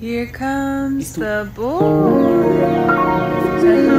Here comes the boy.